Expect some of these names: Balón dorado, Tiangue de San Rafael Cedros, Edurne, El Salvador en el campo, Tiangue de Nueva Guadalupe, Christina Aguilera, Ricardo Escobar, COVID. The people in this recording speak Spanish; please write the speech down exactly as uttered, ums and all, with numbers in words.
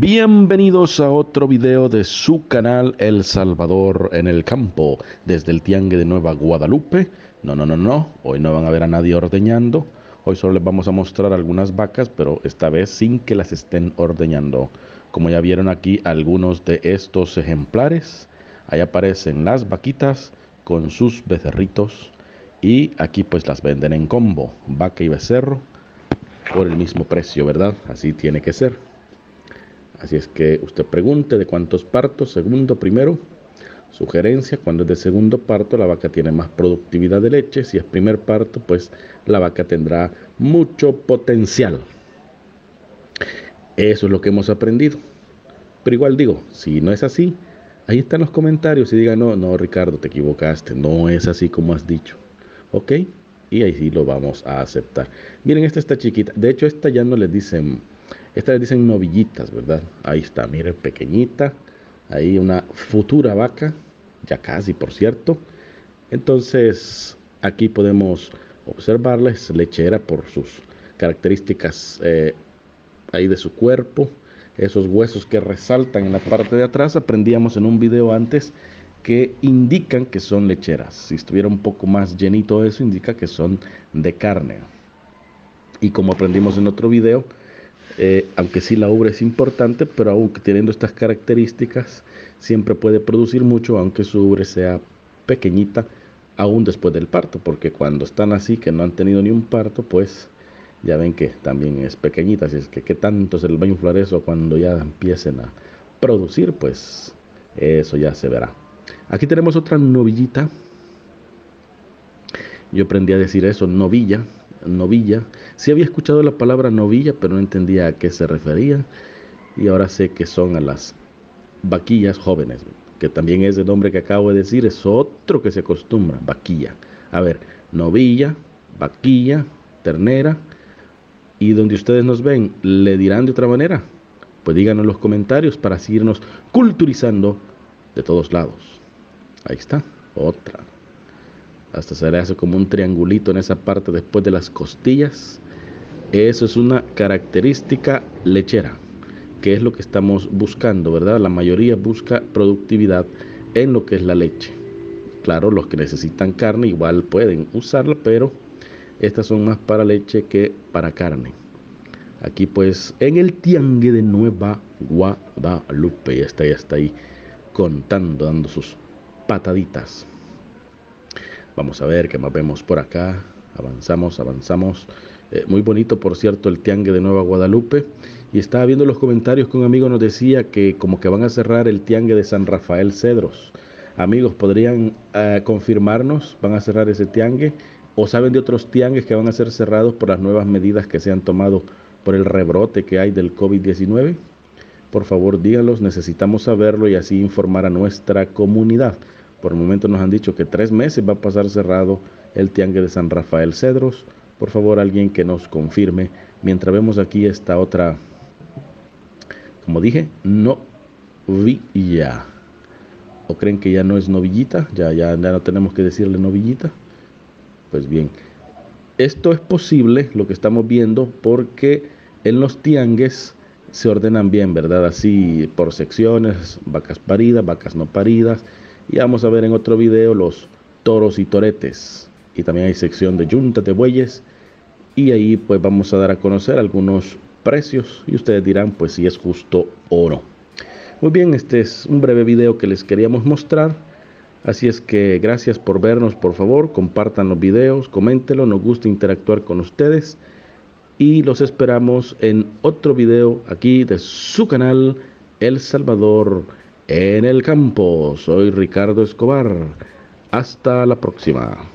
Bienvenidos a otro video de su canal El Salvador en el campo, desde el Tiangue de Nueva Guadalupe. No, no, no, no, hoy no van a ver a nadie ordeñando. Hoy solo les vamos a mostrar algunas vacas, pero esta vez sin que las estén ordeñando. Como ya vieron aquí algunos de estos ejemplares, ahí aparecen las vaquitas con sus becerritos. Y aquí pues las venden en combo, vaca y becerro, por el mismo precio, ¿verdad? Así tiene que ser. Así es que usted pregunte de cuántos partos, segundo, primero. Sugerencia: cuando es de segundo parto, la vaca tiene más productividad de leche. Si es primer parto, pues la vaca tendrá mucho potencial. Eso es lo que hemos aprendido. Pero igual digo, si no es así, ahí están los comentarios y digan: no, no, Ricardo, te equivocaste, no es así como has dicho. ¿Ok? Y ahí sí lo vamos a aceptar. Miren, esta está chiquita. De hecho, esta ya no les dicen... Estas les dicen novillitas, ¿verdad? Ahí está, miren, pequeñita. Ahí una futura vaca, ya casi, por cierto. Entonces, aquí podemos observarles lechera por sus características eh, ahí de su cuerpo. Esos huesos que resaltan en la parte de atrás, aprendíamos en un video antes que indican que son lecheras. Si estuviera un poco más llenito eso, indica que son de carne. Y como aprendimos en otro video, Eh, aunque sí la ubre es importante, pero aún teniendo estas características siempre puede producir mucho, aunque su ubre sea pequeñita, aún después del parto, porque cuando están así que no han tenido ni un parto, pues ya ven que también es pequeñita. Así es que qué tanto se les va a inflar eso cuando ya empiecen a producir, pues eso ya se verá. Aquí tenemos otra novillita. Yo aprendí a decir eso, novilla. Novilla, sí había escuchado la palabra novilla, pero no entendía a qué se refería, y ahora sé que son a las vaquillas jóvenes, que también es el nombre que acabo de decir, es otro que se acostumbra, vaquilla. A ver, novilla, vaquilla, ternera, y donde ustedes nos ven, ¿le dirán de otra manera? Pues díganos en los comentarios para seguirnos culturizando de todos lados. Ahí está, otra. Hasta se le hace como un triangulito en esa parte después de las costillas. Eso es una característica lechera, que es lo que estamos buscando, ¿verdad? La mayoría busca productividad en lo que es la leche. Claro, los que necesitan carne igual pueden usarla, pero estas son más para leche que para carne. Aquí pues en el Tiangue de Nueva Guadalupe, ya está, ya está ahí contando, dando sus pataditas. Vamos a ver qué más vemos por acá. Avanzamos, avanzamos. Eh, muy bonito, por cierto, el Tiangue de Nueva Guadalupe. Y estaba viendo los comentarios que un amigo nos decía que como que van a cerrar el Tiangue de San Rafael Cedros. Amigos, ¿podrían eh, confirmarnos? ¿Van a cerrar ese tiangue? ¿O saben de otros tiangues que van a ser cerrados por las nuevas medidas que se han tomado por el rebrote que hay del COVID diecinueve? Por favor, díganlos, necesitamos saberlo y así informar a nuestra comunidad. Por el momento nos han dicho que tres meses va a pasar cerrado el Tiangue de San Rafael Cedros. Por favor, alguien que nos confirme. Mientras vemos aquí esta otra, como dije, novilla. ¿O creen que ya no es novillita? Ya, ya, ya no tenemos que decirle novillita. Pues bien, esto es posible, lo que estamos viendo, porque en los tiangues se ordenan bien, ¿verdad? Así por secciones, vacas paridas, vacas no paridas. Y vamos a ver en otro video los toros y toretes. Y también hay sección de yuntas de bueyes. Y ahí pues vamos a dar a conocer algunos precios. Y ustedes dirán pues si es justo o no. Muy bien, este es un breve video que les queríamos mostrar. Así es que gracias por vernos, por favor. Compartan los videos, coméntenlo. Nos gusta interactuar con ustedes. Y los esperamos en otro video aquí de su canal El Salvador en el campo. Soy Ricardo Escobar. Hasta la próxima.